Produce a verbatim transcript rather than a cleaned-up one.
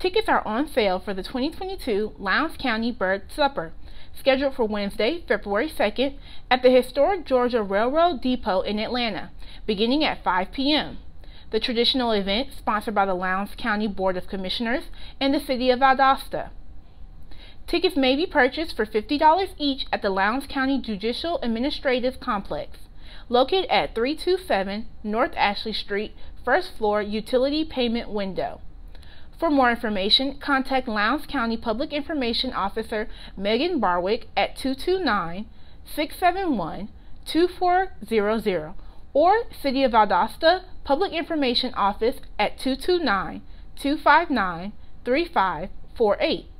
Tickets are on sale for the twenty twenty-two Lowndes County Bird Supper, scheduled for Wednesday, February second, at the Historic Georgia Railroad Depot in Atlanta, beginning at five p m The traditional event, sponsored by the Lowndes County Board of Commissioners and the City of Valdosta. Tickets may be purchased for fifty dollars each at the Lowndes County Judicial Administrative Complex, located at three two seven North Ashley Street, first floor utility payment window. For more information, contact Lowndes County Public Information Officer Megan Barwick at two two nine, six seven one, two four zero zero or City of Valdosta Public Information Office at two two nine, two five nine, three five four eight.